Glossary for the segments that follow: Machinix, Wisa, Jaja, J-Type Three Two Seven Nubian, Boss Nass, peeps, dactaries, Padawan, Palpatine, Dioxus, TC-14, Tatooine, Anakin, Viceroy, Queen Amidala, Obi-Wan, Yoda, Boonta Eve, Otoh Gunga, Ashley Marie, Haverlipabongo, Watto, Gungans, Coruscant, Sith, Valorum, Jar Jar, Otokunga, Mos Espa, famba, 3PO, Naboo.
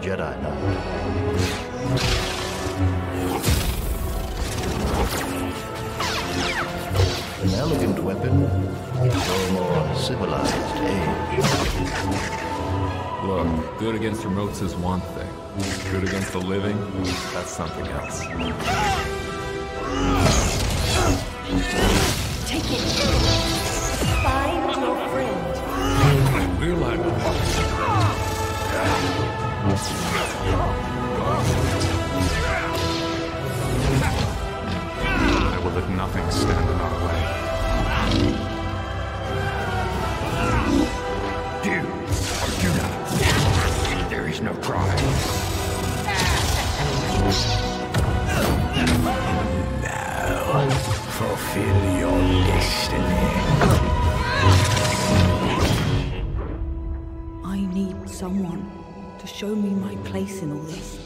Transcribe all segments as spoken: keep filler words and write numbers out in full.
Jedi Knight. An elegant weapon for a more civilized age. Look, good against remotes is one thing. Good against the living, that's something else. Take it. Find your friend. We're like... I will let nothing stand in our way. Do or do not. There is no try. Now, fulfill your destiny. I need someone to show me my place in all this.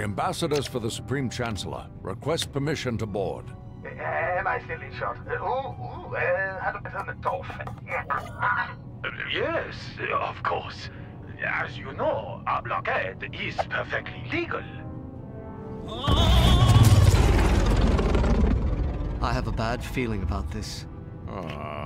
Ambassadors for the Supreme Chancellor request permission to board. Am I still in shot? Uh, ooh, ooh, uh, had a bit on the dolphin. uh, yes, of course. As you know, our blockade is perfectly legal. I have a bad feeling about this. Uh.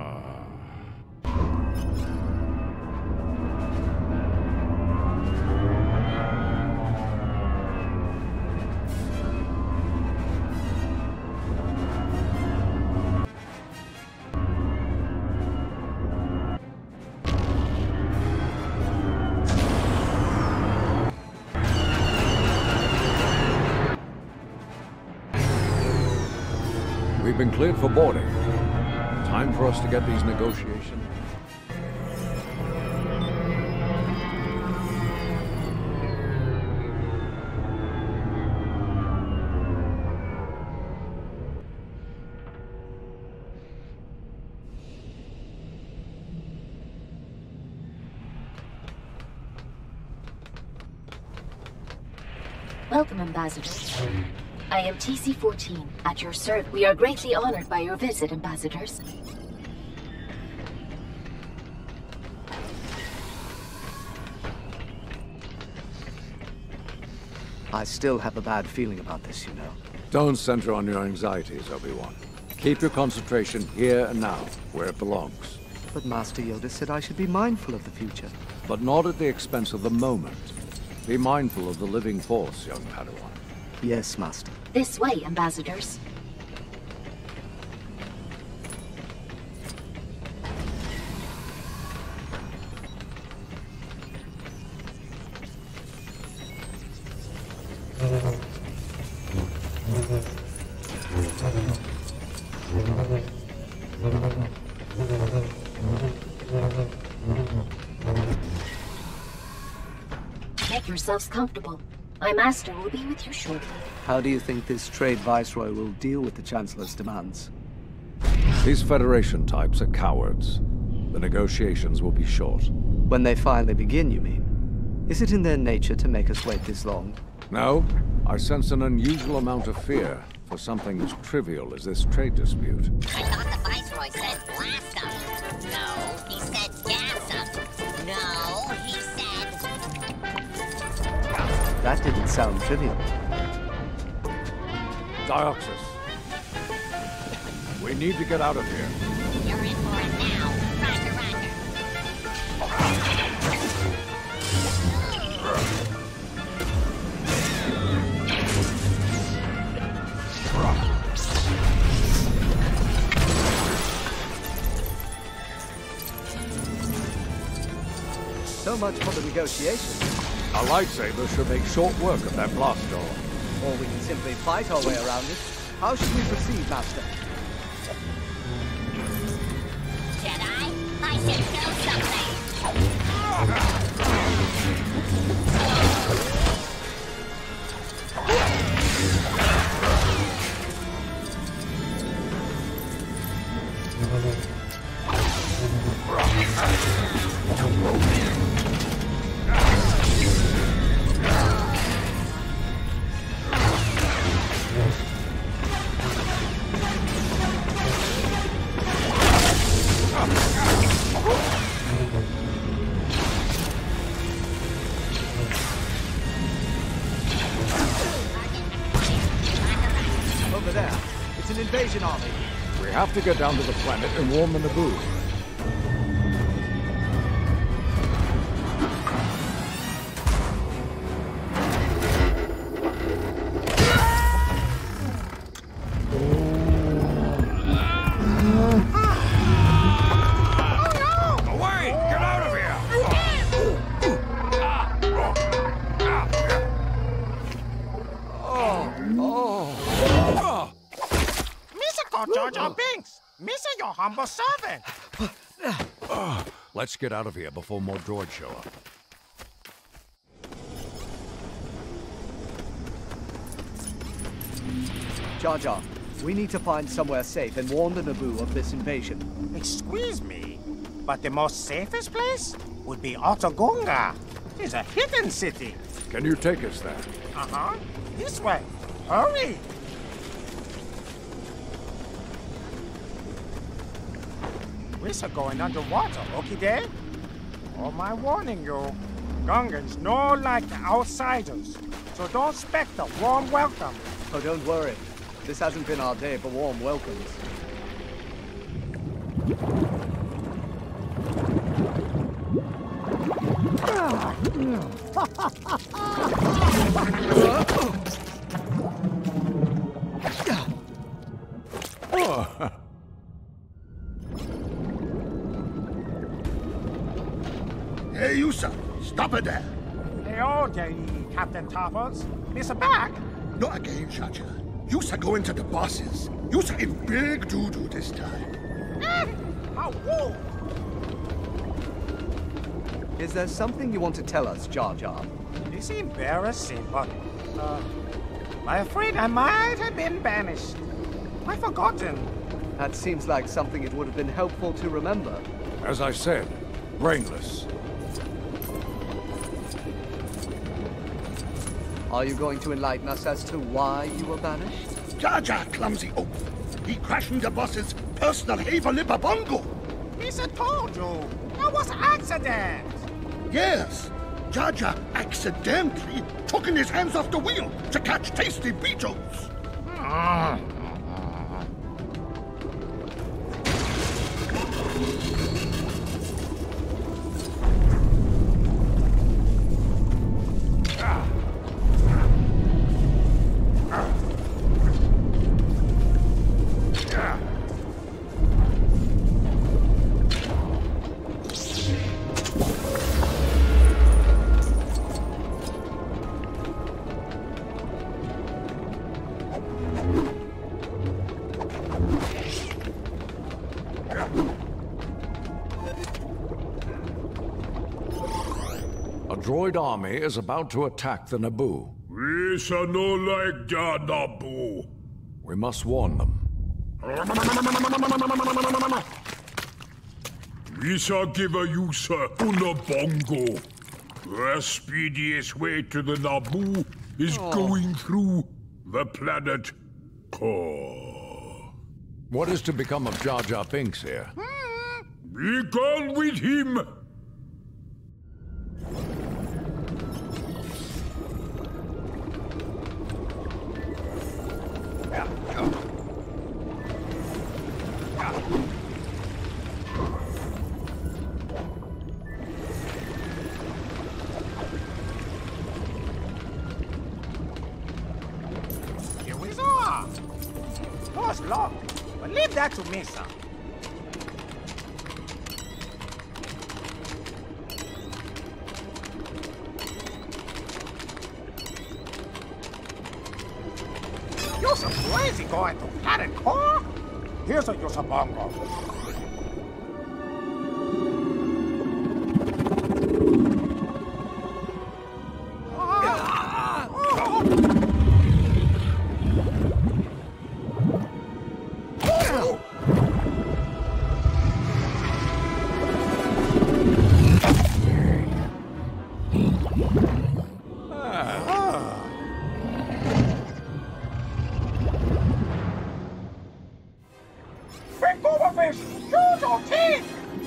Been cleared for boarding. Time for us to get these negotiations. Welcome, Ambassador. I am T C fourteen, at your service. We are greatly honored by your visit, Ambassadors. I still have a bad feeling about this, you know. Don't center on your anxieties, Obi-Wan. Keep your concentration here and now, where it belongs. But Master Yoda said I should be mindful of the future. But not at the expense of the moment. Be mindful of the living force, young Padawan. Yes, Master. This way, Ambassadors. Make yourselves comfortable. My master will be with you shortly. How do you think this trade viceroy will deal with the Chancellor's demands? These Federation types are cowards. The negotiations will be short. When they finally begin, you mean? Is it in their nature to make us wait this long? No. I sense an unusual amount of fear for something as trivial as this trade dispute. I thought the Viceroy said blast up. No, he said gas up. No, he said... That didn't sound trivial. Dioxus, we need to get out of here. You're in for it now. Roger, roger. So much for the negotiations. Our lightsabers should make short work of that blast door. Or we can simply fight our way around it. How should we proceed, Master? Jedi, I should know something. Over there, it's an invasion army. We have to get down to the planet and warn the Naboo. Humble servant. Uh, let's get out of here before more droids show up. Jar Jar, we need to find somewhere safe and warn the Naboo of this invasion. Excuse me, but the most safest place would be Otoh Gunga. It's a hidden city. Can you take us there? Uh-huh. This way. Hurry. Wisa going underwater, okie day? Oh, my warning you, Gungans no like the outsiders, so don't expect a warm welcome. Oh, don't worry. This hasn't been our day for warm welcomes. Oh. Hey, you, sir. Stop it there. Hey, all day, Captain Topples. Mister Back? Not again, Jaja. You, sir, go into the bosses. You, sir, in big doo-doo this time. Eh? Oh, whoa. Is there something you want to tell us, Jar Jar? It's embarrassing, but... Uh, I'm afraid I might have been banished. I've forgotten. That seems like something it would have been helpful to remember. As I said, brainless. Are you going to enlighten us as to why you were banished? Jaja, clumsy oak. He crashed into boss's personal Haverlipabongo. Misa told you, that was an accident. Yes, Jaja accidentally took in his hands off the wheel to catch tasty beetles. Mm. The army is about to attack the Naboo. We shall not like the Naboo. We must warn them. We shall give a user una bongo. The speediest way to the Naboo is oh. going through the planet core. What is to become of Jar Jar Binks here? Be gone with him.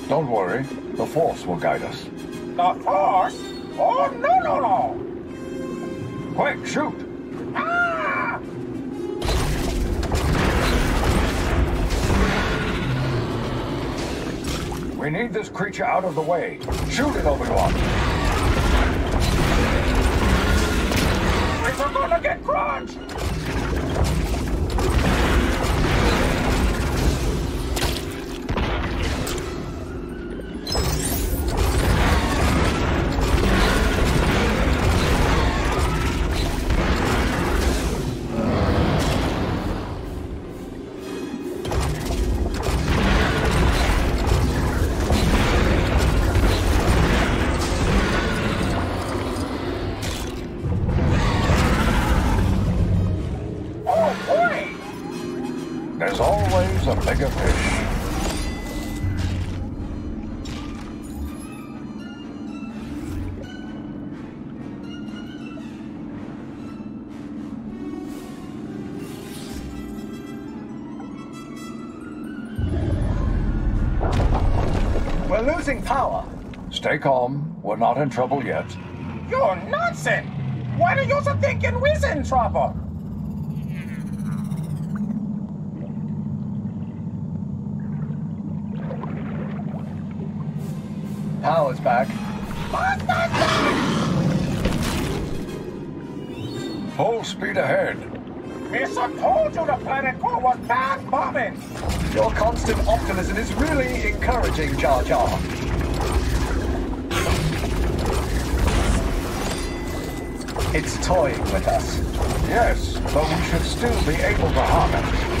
Don't worry, the Force will guide us. The Force? Oh, no, no, no! Quick, shoot! Ah! We need this creature out of the way. Shoot it, Obi-Wan! We're gonna get crunched! Stay calm. We're not in trouble yet. You're nonsense! Why do you think we're in trouble? Power's back. Full speed ahead. Mister told you the planet core was bad bombing. Your constant optimism is really encouraging, Jar Jar. It's toying with us. Yes, but we should still be able to harm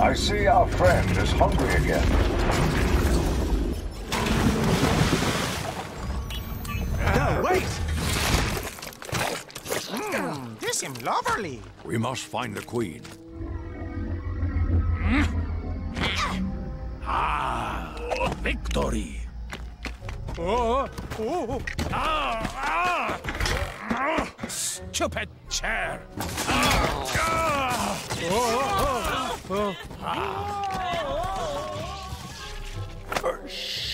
I see our friend is hungry again. No, wait! Mm, this is lovely. We must find the queen. Ah, victory! Oh, oh. Ah, ah. Stupid chair! Ah. Ah. Oh, oh, oh. Ah. Shh.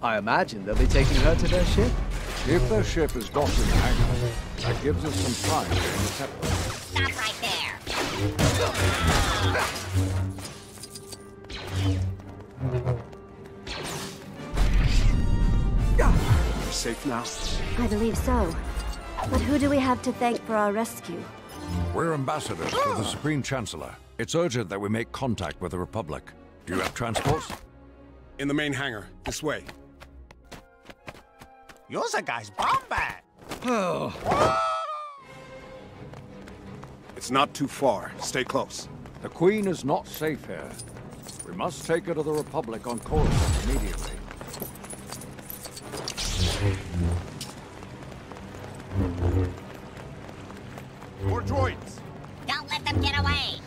I imagine they'll be taking her to their ship. If their ship is docked in the hangar, that gives us some time to intercept them. Stop right there! We're safe now? I believe so. But who do we have to thank for our rescue? We're ambassadors to the Supreme Chancellor. It's urgent that we make contact with the Republic. Do you have transports? In the main hangar. This way. You're the guy's bomb bag. Oh. It's not too far. Stay close. The Queen is not safe here. We must take her to the Republic on Coruscant immediately. More droids! Don't let them get away!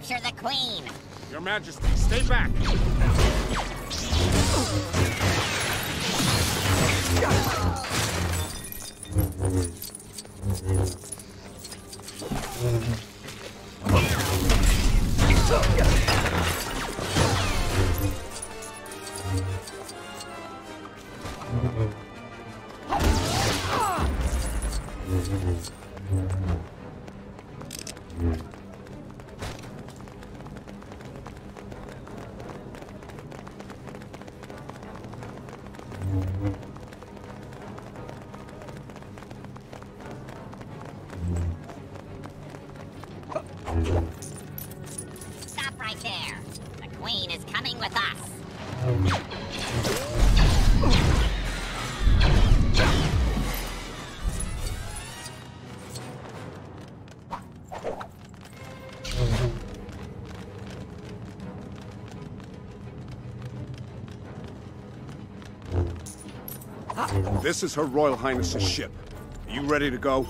Capture the Queen! Your Majesty, stay back! This is Her Royal Highness's ship. Are you ready to go?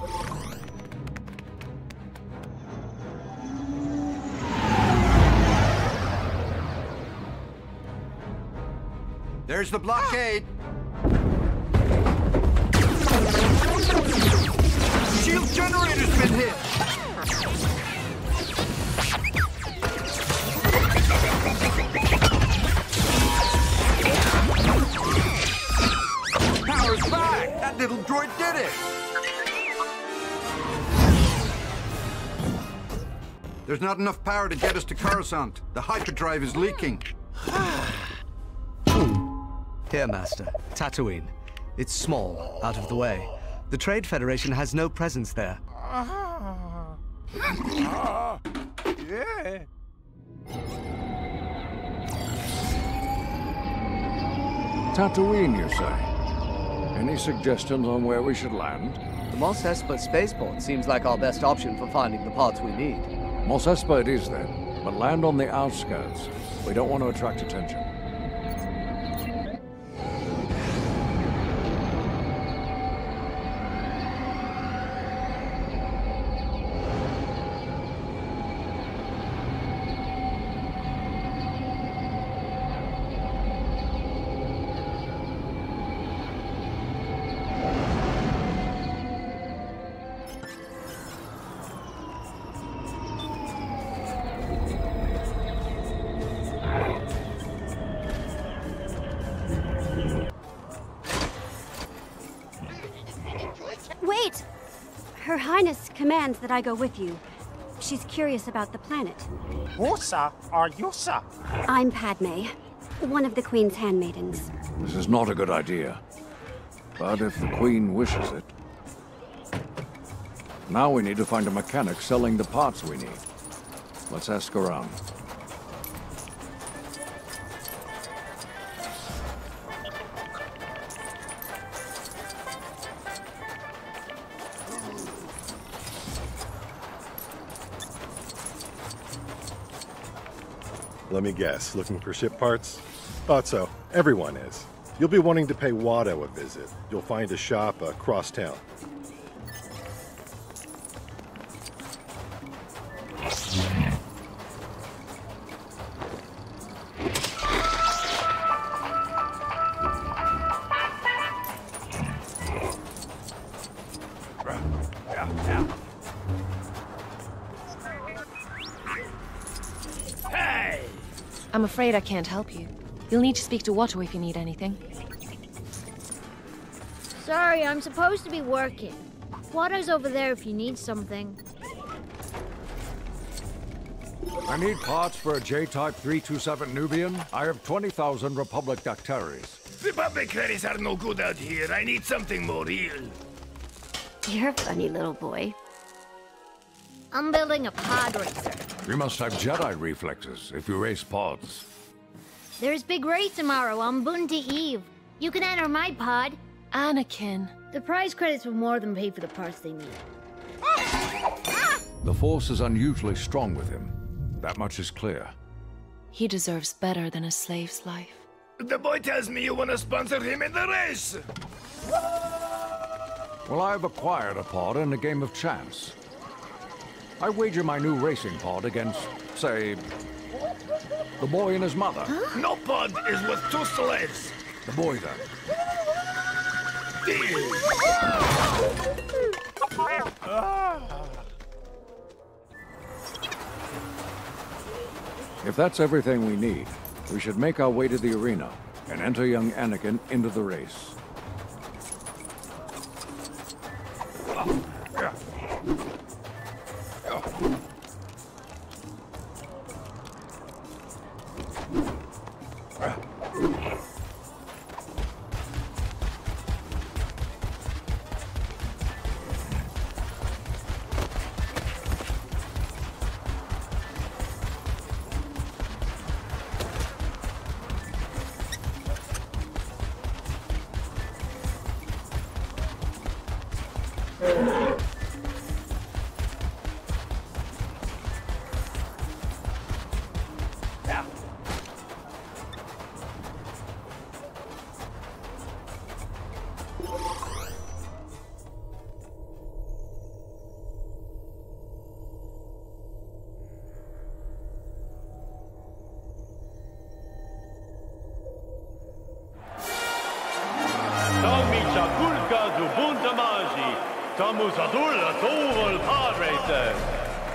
There's the blockade! Ah! Shield generator's been hit! Back! That little droid did it! There's not enough power to get us to Coruscant. The hyperdrive is leaking. Here, Master. Tatooine. It's small, out of the way. The Trade Federation has no presence there. Ah. Ah. Yeah. Tatooine, you say? Any suggestions on where we should land? The Mos Espa spaceport seems like our best option for finding the parts we need. Mos Espa it is then, but land on the outskirts. We don't want to attract attention. Commands that I go with you. She's curious about the planet. Wisa or Yusa? I'm Padme, one of the Queen's handmaidens. This is not a good idea. But if the Queen wishes it... Now we need to find a mechanic selling the parts we need. Let's ask around. Let me guess, looking for ship parts? Thought so. Everyone is. You'll be wanting to pay Watto a visit. You'll find a shop across town. I'm afraid I can't help you. You'll need to speak to Watto if you need anything. Sorry, I'm supposed to be working. Watto's over there if you need something. I need parts for a J-Type Three Two Seven Nubian. I have twenty thousand Republic dactaries. Republic credits are no good out here. I need something more real. You're a funny little boy. I'm building a pod racer. You must have Jedi reflexes if you race pods. There's big race tomorrow on Boonta Eve. You can enter my pod. Anakin. The prize credits will more than pay for the parts they need. The Force is unusually strong with him. That much is clear. He deserves better than a slave's life. The boy tells me you want to sponsor him in the race. Well, I've acquired a pod in a game of chance. I wager my new racing pod against, say, the boy and his mother. Huh? No pod is with two slaves. The boy, then. If that's everything we need, we should make our way to the arena and enter young Anakin into the race.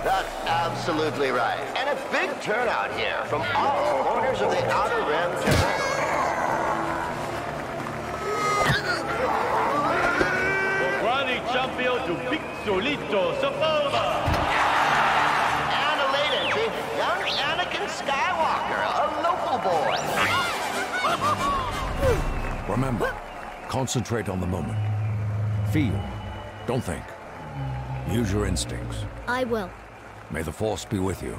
That's absolutely right. And a big turnout here from all corners of the Outer Rim territory. Grand champion to Pizzolito, and a lady Remember, concentrate on the moment. Feel, don't think. Use your instincts. I will. May the Force be with you.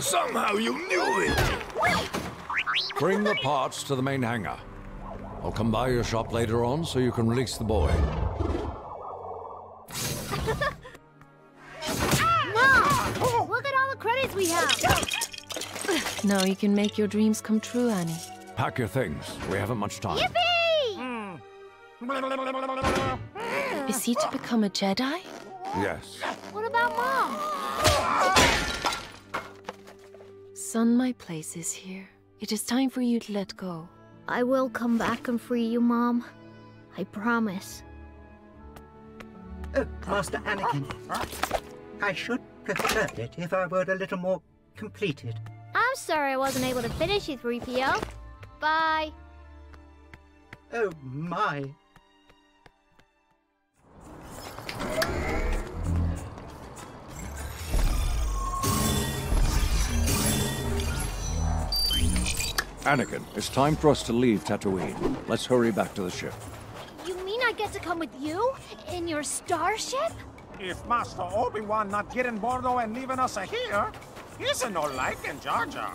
Somehow you knew it! Bring the parts to the main hangar. I'll come by your shop later on so you can release the boy. Mom! Look at all the credits we have! Now you can make your dreams come true, Annie. Pack your things. We haven't much time. Yippee! Mm. Is he to become a Jedi? Yes. What about Mom? Son, my place is here. It is time for you to let go. I will come back and free you, Mom. I promise. Uh, Master Anakin. I should prefer it if I were a little more completed. I'm sorry I wasn't able to finish you, three P O. Bye. Oh, my. Anakin, it's time for us to leave Tatooine. Let's hurry back to the ship. You mean I get to come with you? In your starship? If Master Obi-Wan not getting Bordo and leaving us here, he's no liking Jar Jar.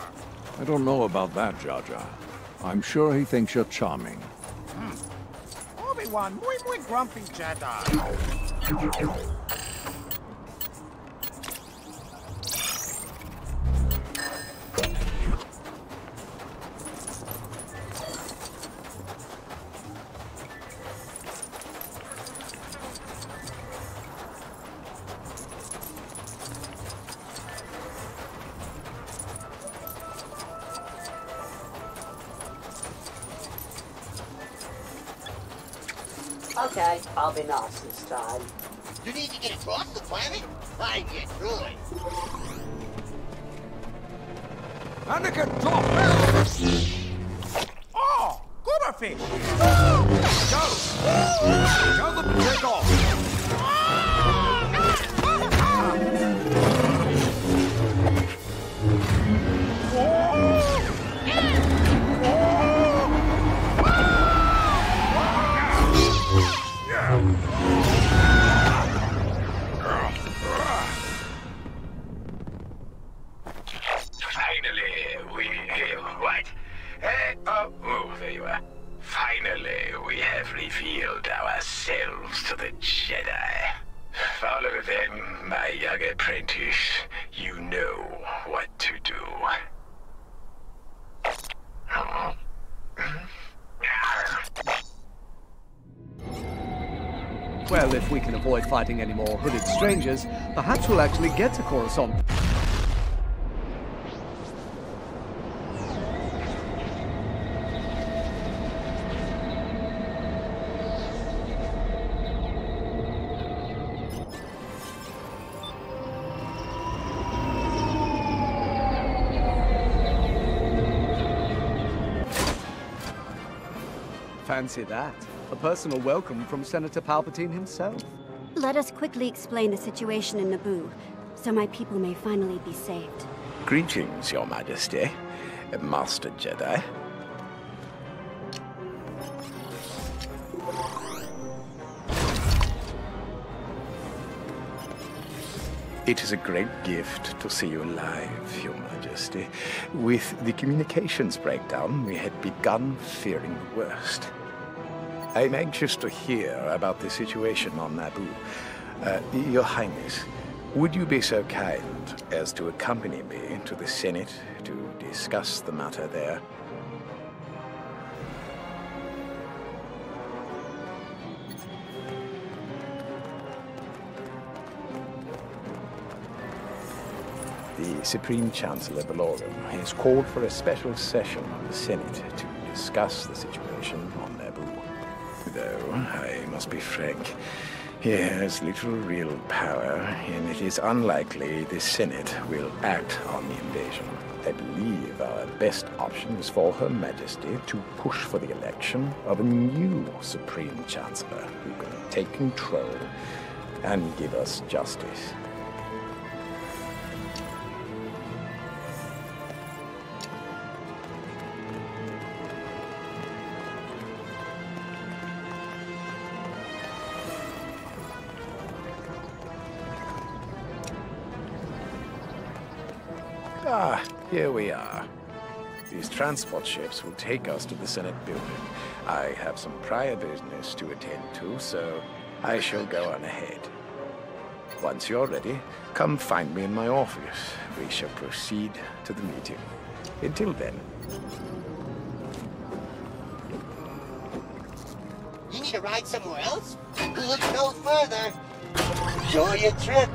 I don't know about that, Jar Jar. I'm sure he thinks you're charming. Hmm. Obi-Wan, muy muy grumpy Jedi. Okay, I'll be nice this time. You need to get across the planet? I get through it. Anakin, drop it! Oh! Gooberfish! Go! Go the take off! Well, if we can avoid fighting any more hooded strangers, perhaps we'll actually get to Coruscant. Fancy that. A personal welcome from Senator Palpatine himself. Let us quickly explain the situation in Naboo, so my people may finally be saved. Greetings, Your Majesty, Master Jedi. It is a great gift to see you alive, Your Majesty. With the communications breakdown, we had begun fearing the worst. I'm anxious to hear about the situation on Naboo. Uh, Your Highness, would you be so kind as to accompany me to the Senate to discuss the matter there? The Supreme Chancellor Valorum has called for a special session of the Senate to discuss the situation on Naboo. Though, I must be frank, he has little real power, and it is unlikely the Senate will act on the invasion. I believe our best option is for Her Majesty to push for the election of a new Supreme Chancellor who can take control and give us justice. Ah, here we are. These transport ships will take us to the Senate building. I have some prior business to attend to, so I shall go on ahead. Once you're ready, come find me in my office. We shall proceed to the meeting. Until then. You need a ride somewhere else? Look no further. Enjoy your trip.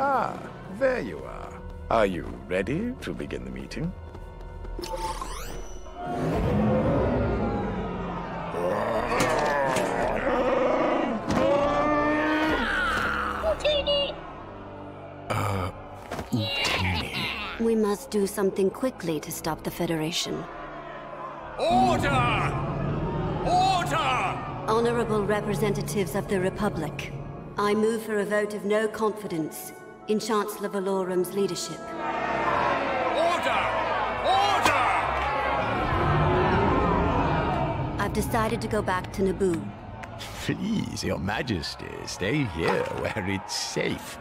Ah, there you are. Are you ready to begin the meeting? Uh, we must do something quickly to stop the Federation. Order! Order! Honorable representatives of the Republic, I move for a vote of no confidence in Chancellor Valorum's leadership. Order! Order! I've decided to go back to Naboo. Please, Your Majesty, stay here where it's safe.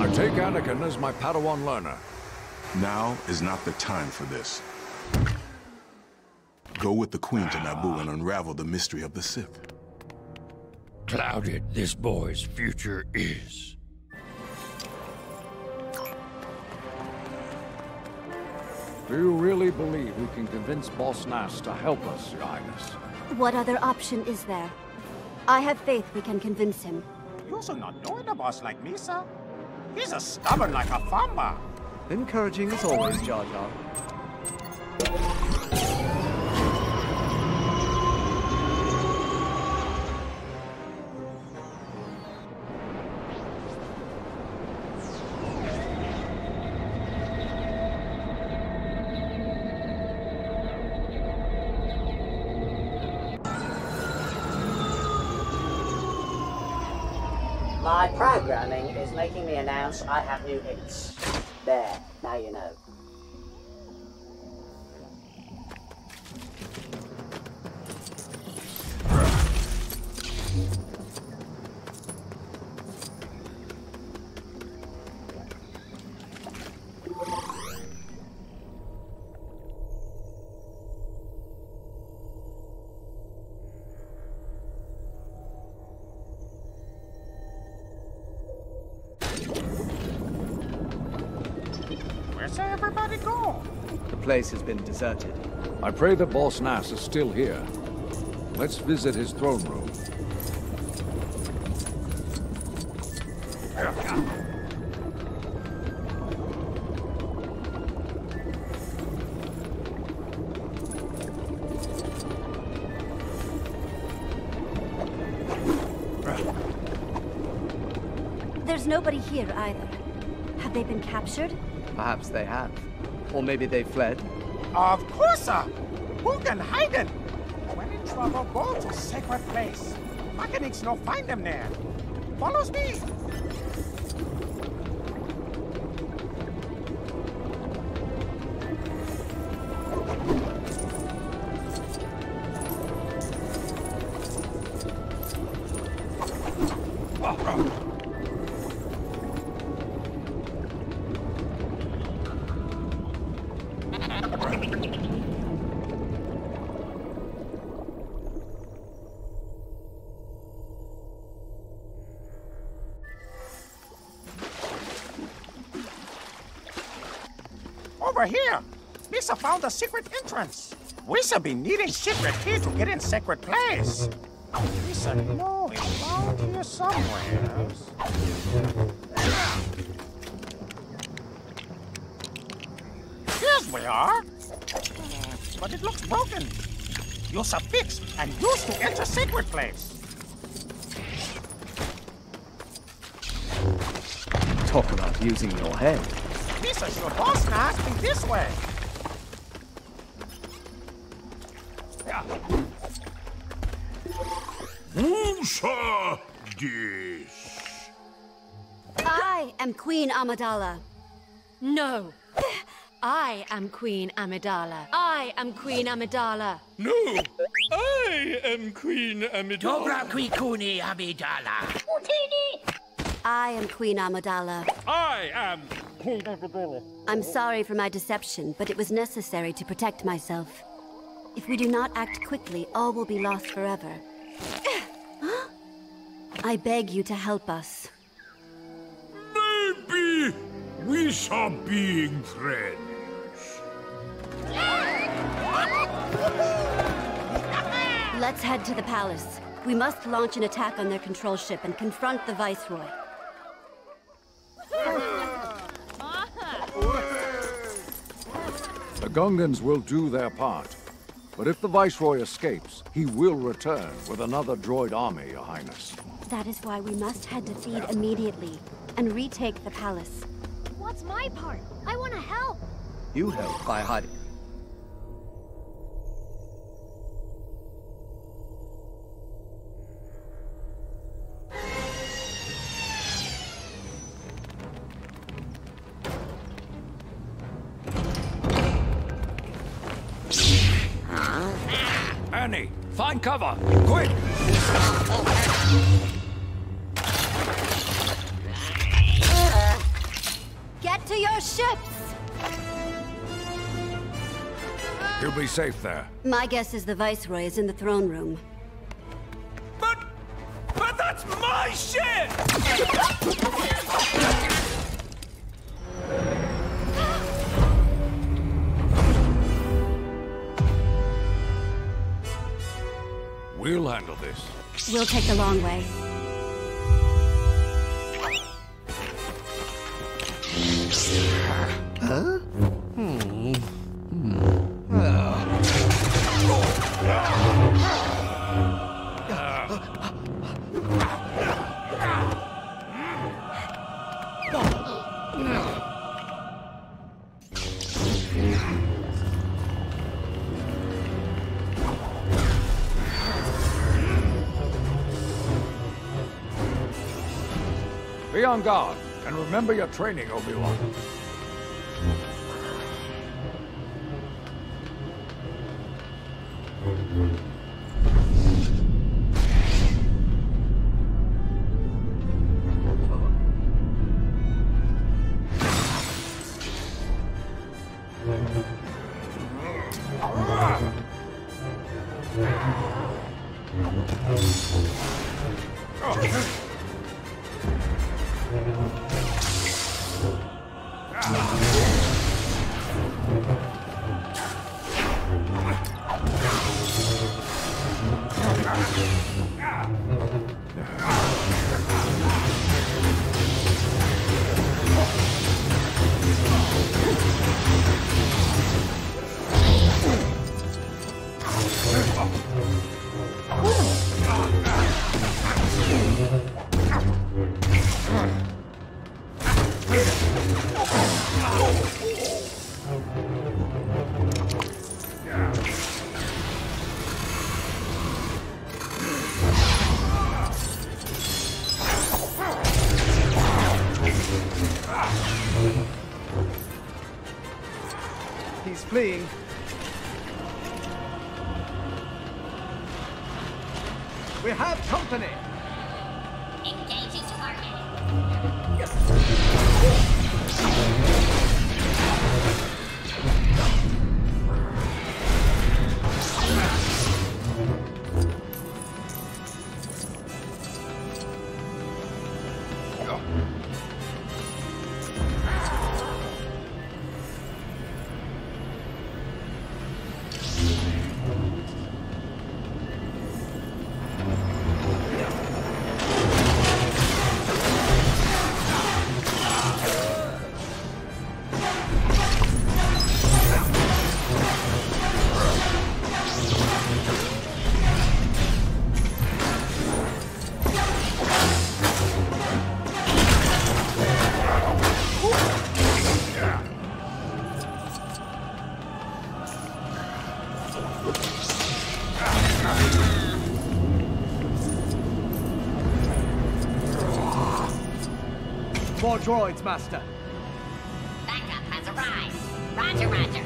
I take Anakin as my Padawan learner. Now is not the time for this. Go with the Queen to Naboo and unravel the mystery of the Sith. Clouded this boy's future is. Do you really believe we can convince Boss Nass to help us, Your Highness? What other option is there? I have faith we can convince him. You also not knowing a boss like me, sir? He's as stubborn like a famba. Encouraging as always, Jar Jar. My programming is making me announce I have new hits. There, now you know. The place has been deserted. I pray that Boss Nass is still here. Let's visit his throne room. There's nobody here either. Have they been captured? Perhaps they have. Or maybe they fled. Of course, sir! Who can hide them? When in trouble, go to sacred place. Machinix no find them there. Follows me! Here! Misa found a secret entrance! Wisa be needing secret key to get in secret place! Wisa know it's found here somewhere else. Here's we are! But it looks broken! Use a fix and used to enter secret place! Talk about using your head. Visa, your boss now has been this way. Who's this? I am Queen Amidala. No. I am Queen Amidala. I am Queen Amidala. No. I am Queen Amidala. Queen Amidala. I am Queen Amidala. I am Queen Amidala. I'm sorry for my deception, but it was necessary to protect myself. If we do not act quickly, all will be lost forever. I beg you to help us. Maybe we shall be friends. Let's head to the palace. We must launch an attack on their control ship and confront the Viceroy. The Gungans will do their part. But if the Viceroy escapes, he will return with another droid army, Your Highness. That is why we must head to Feed immediately and retake the palace. What's my part? I want to help. You help by hiding. Annie, find cover, quick! Get to your ships! You'll be safe there. My guess is the Viceroy is in the throne room. But... but that's my ship! We'll handle this. We'll take the long way. Huh? Hmm. Hmm. Oh. Be on guard, and remember your training, Obi-Wan. Fleeing. We have company. Engaging target. More droids, Master. Backup has arrived. Roger, roger.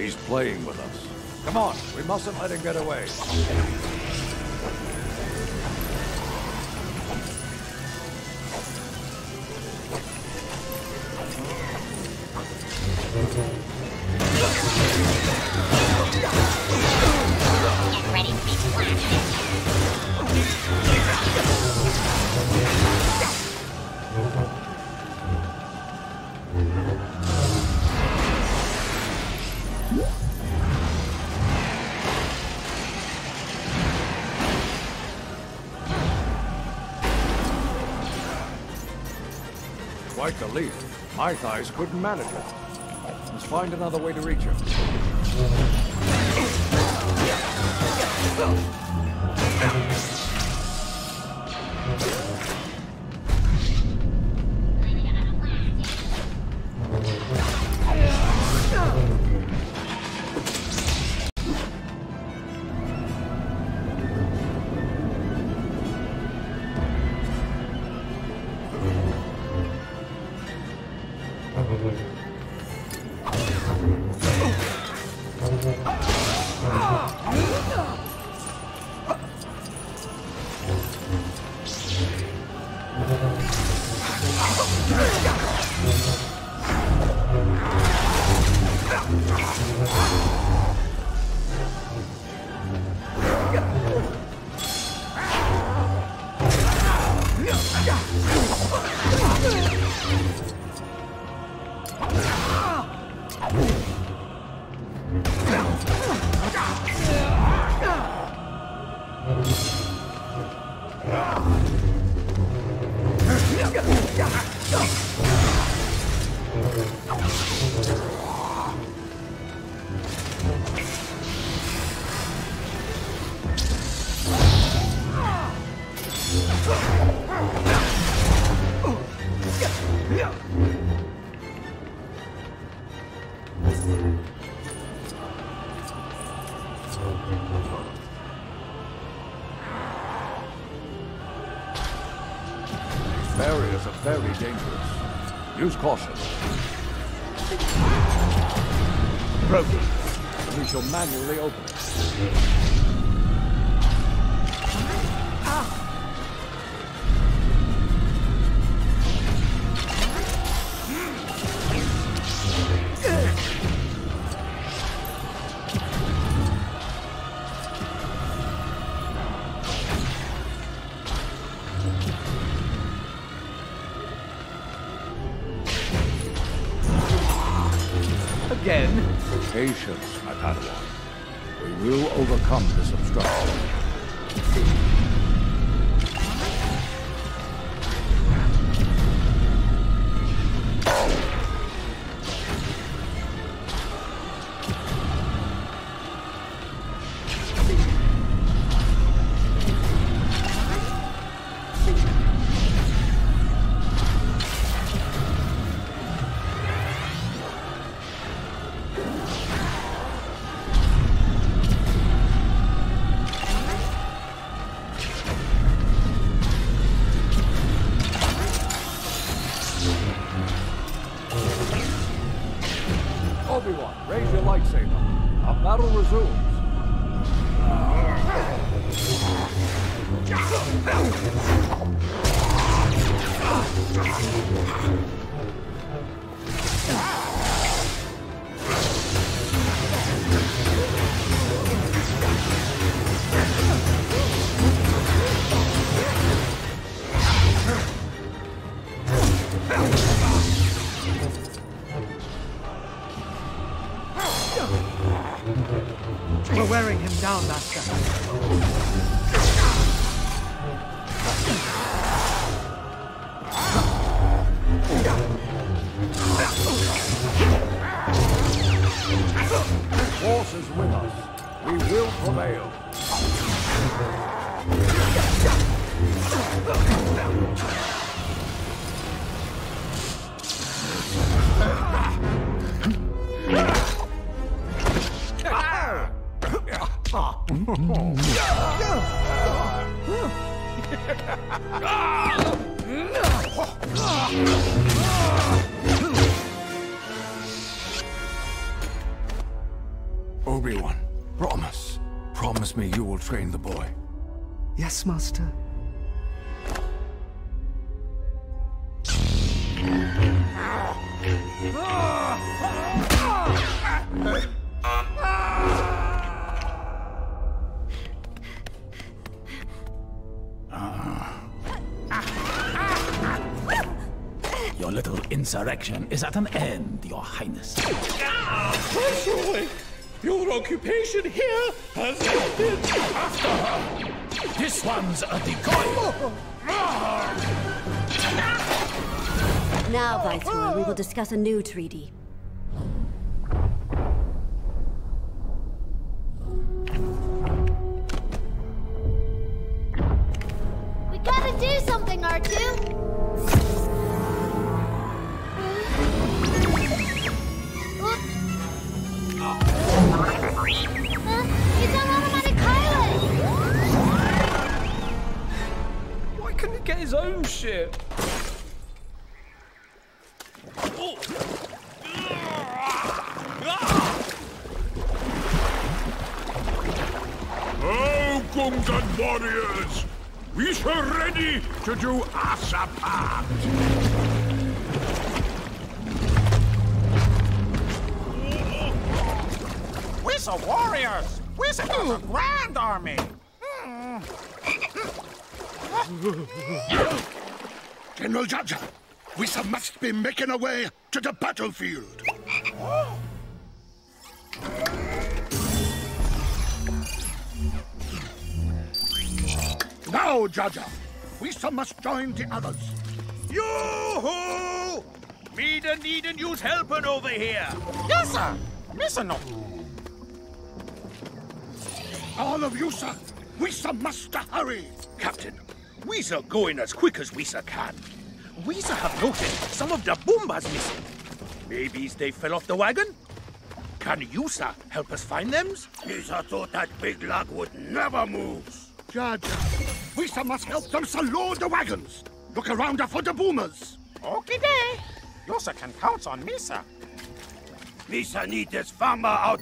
He's playing with us. Come on, we mustn't let him get away. Get ready to be slapped. Quite the leap. My thighs couldn't manage it. Let's find another way to reach him. Barriers are very dangerous. Use caution. Broken. We shall manually open it. Patience, my Padawan. We will overcome this obstruction. Obi-Wan, promise. Promise me you will train the boy. Yes, Master. Your little insurrection is at an end, Your Highness. Viceroy, your occupation here has ended. After her. This one's a decoy. Now, Viceroy, we will discuss a new treaty. We gotta do something, R two. Get his own ship. Oh. Oh, Gungan warriors, we are ready to do our part. We're the warriors. We're the grand army. Mm. General Jaja, Wisa must be making our way to the battlefield. Now, Jaja, Wisa must join the others. Yoo-hoo! Me da need and use helping over here. Yes, sir. Missing up. All of you, sir. Wisa must hurry. Captain, Weezer going as quick as Weezer can. Weezer have noted some of the Boombas missing. Maybe they fell off the wagon? Can you, sir, help us find them? Weezer thought that big log would never move. Judge, Weezer must help them salute the wagons. Look around for the Boomers. Okay, day. Yosa can count on me, sir. Weezer need this famba out.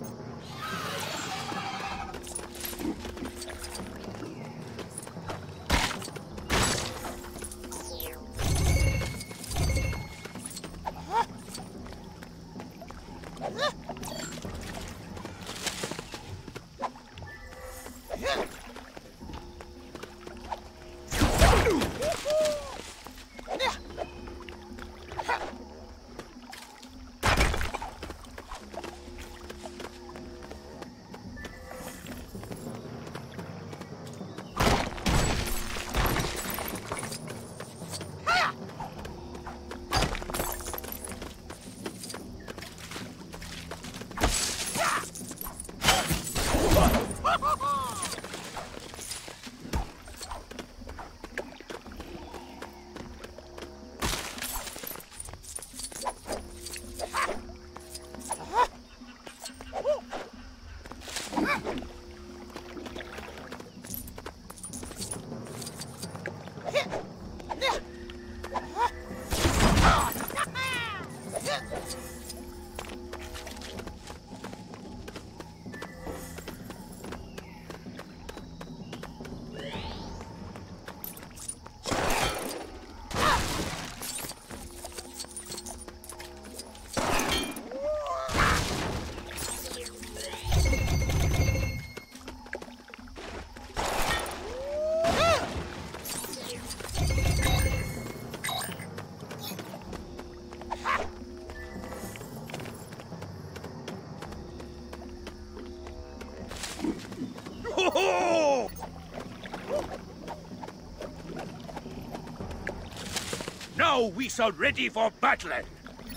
We are ready for battling.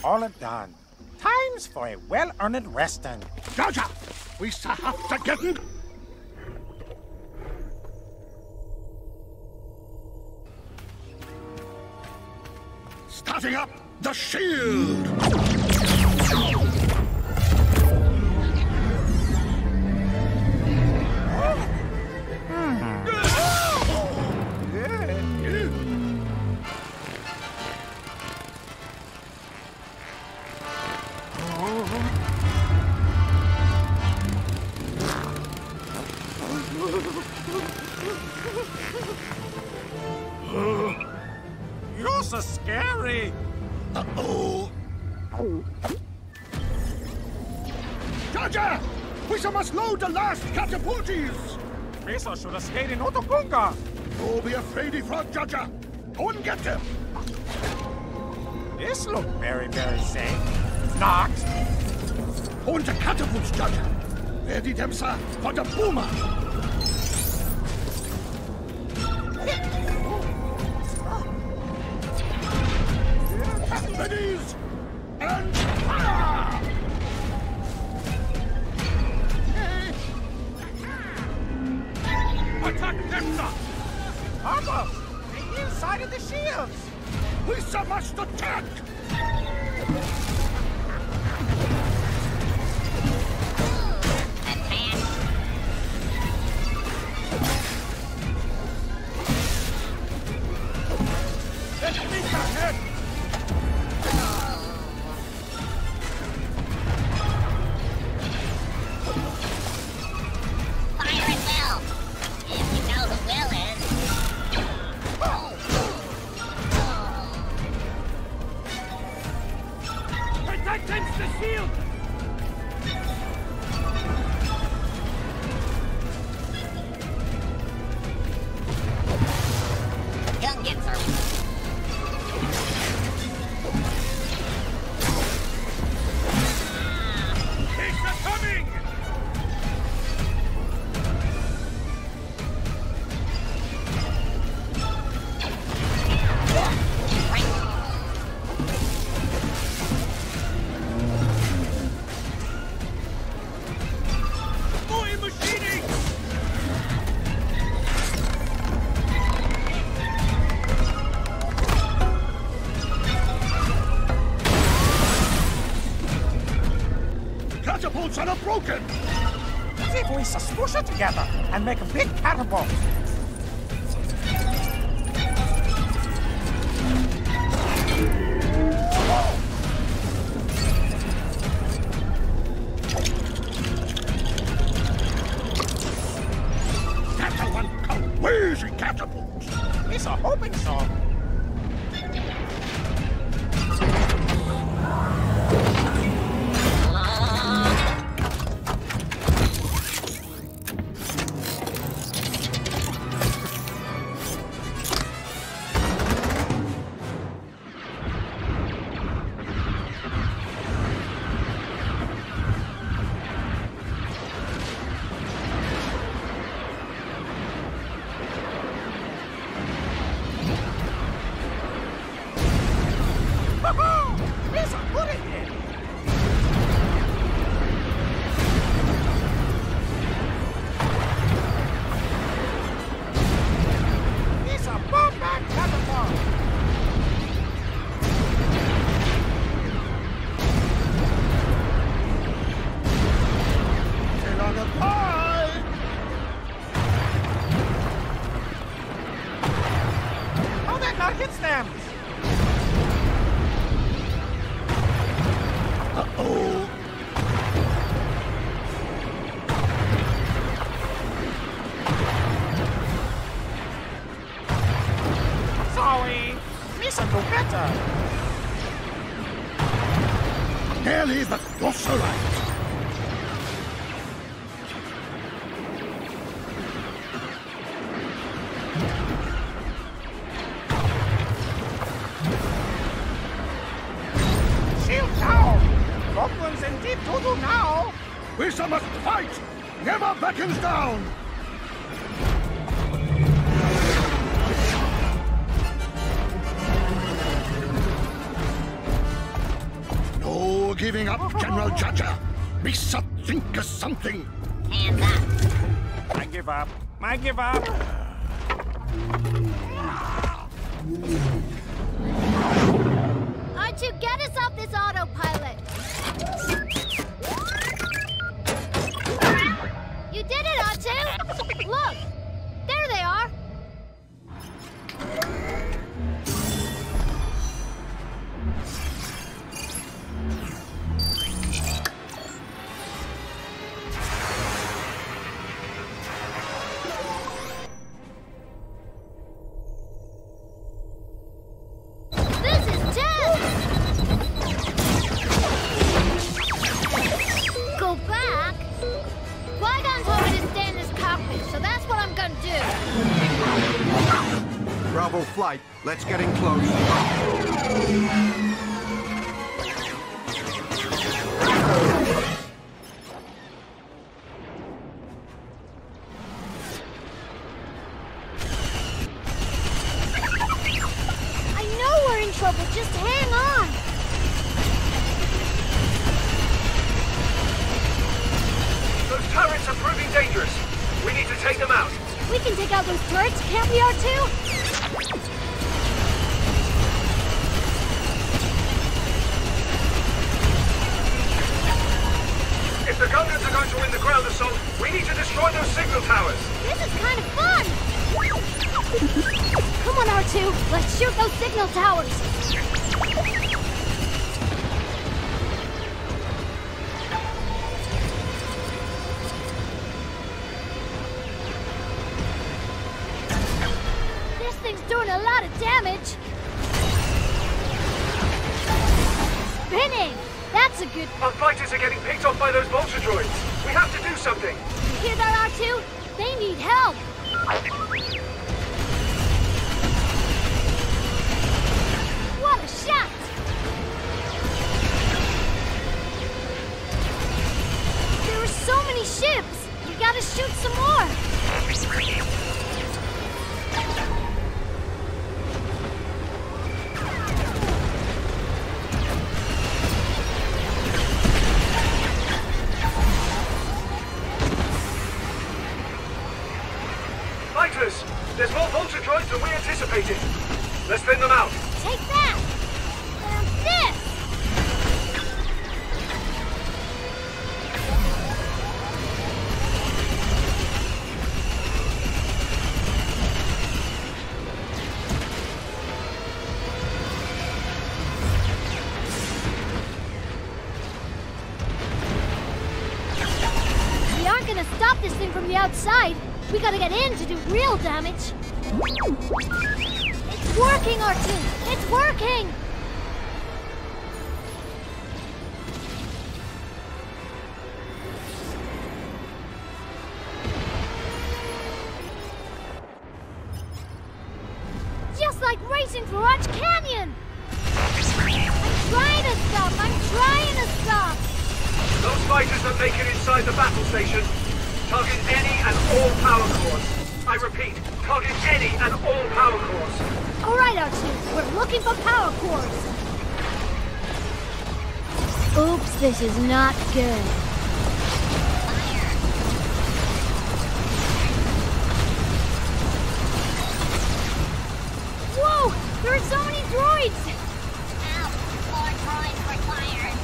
All done. Time's for a well-earned resting. Jaja, we shall have to get him. Starting up the shield. Uh-oh. Jaja! Wisa must load the last catapulties! Wisa should have stayed in Otokunga! Don't be afraid of Frog, Jaja! Go and get him! This look very, very safe. Not! Go into catapults, Jaja! Ready them, sir, for the boomer! Ladies, and fire! Attack them, sir! Armor! The inside of the shields! We so must attack! Broken! They voice a swoosher together and make a big catapult! That one come where's your catapult? He's a hoping so. Jaja, we should think of something. Hands up. I give up. I give up. Artu, get us off this autopilot. You did it, Artu. Look, there they are. This is death! level flight. Let's get in close. I know we're in trouble. Just hang on. Those turrets are proving dangerous. We need to take them out. We can take out those turrets, can't we, R two? If the Gungans are going to win the ground assault, we need to destroy those signal towers! This is kind of fun! Come on, R two, let's shoot those signal towers! Doing a lot of damage. Spinning! That's a good... Our fighters are getting picked off by those vulture droids. We have to do something. You hear that, R two? They need help. What a shot! There are so many ships. We gotta shoot some more. There's more vulture droids than we anticipated. Let's thin them out. Take that! And this! We aren't gonna stop this thing from the outside. We gotta get in to do real damage. It's working, R two! It's working! Just like racing through Arch Canyon! I'm trying to stop! I'm trying to stop! Those fighters that make it inside the battle station, target any and all power cores. I repeat, target any and all power cores. All right, R two, we're looking for power cores. Oops, this is not good. Whoa, there are so many droids. Ow, more droids required.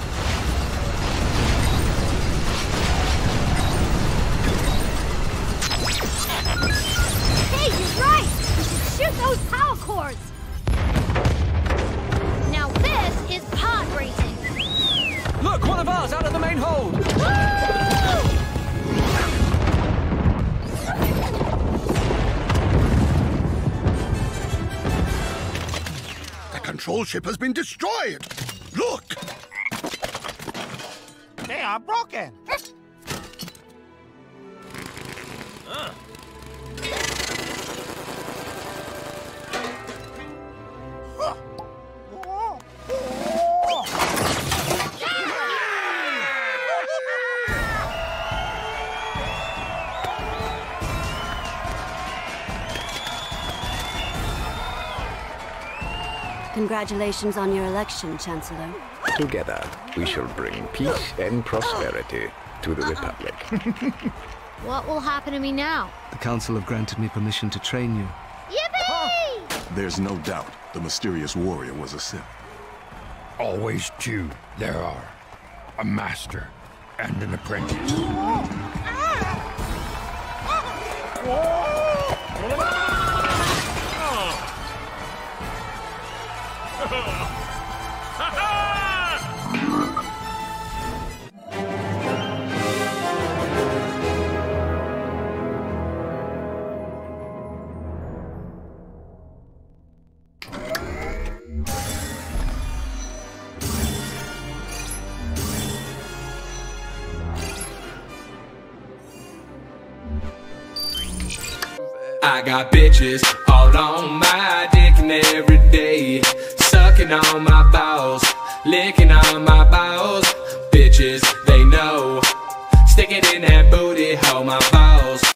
Hey, you're right! We should shoot those power cores! Now this is pod racing! Look, one of ours out of the main hold! Woo! The control ship has been destroyed! Look! They are broken! Uh. Congratulations on your election, Chancellor. Together, we shall bring peace and prosperity to the Republic. What will happen to me now? The Council have granted me permission to train you. Yippee! There's no doubt the mysterious warrior was a Sith. Always two there are. A master and an apprentice. I got bitches all on my dick and every day, sucking on my balls, licking on my balls. Bitches, they know, stick it in that booty, hold my balls.